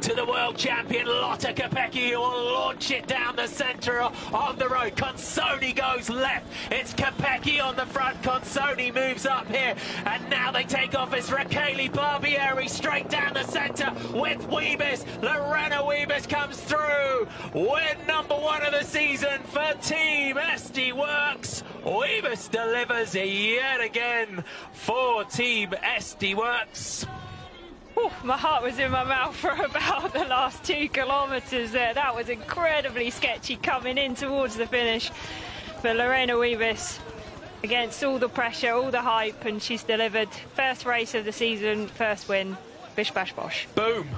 to the world champion Lotta Kopecky, who will launch it down the centre on the road. Consonni goes left. It's Kopecky on the front. Consonni moves up here, and now they take off. It's Rachele Barbieri straight down the centre with Wiebes. Lorena Wiebes comes through. Win number one of the season for Team SD Works. Wiebes delivers yet again for Team SD Works. Ooh, my heart was in my mouth for about the last 2 kilometres there. That was incredibly sketchy coming in towards the finish for Lorena Wiebes. Against all the pressure, all the hype, and she's delivered. First race of the season, first win. Bish, bash, bosh. Boom.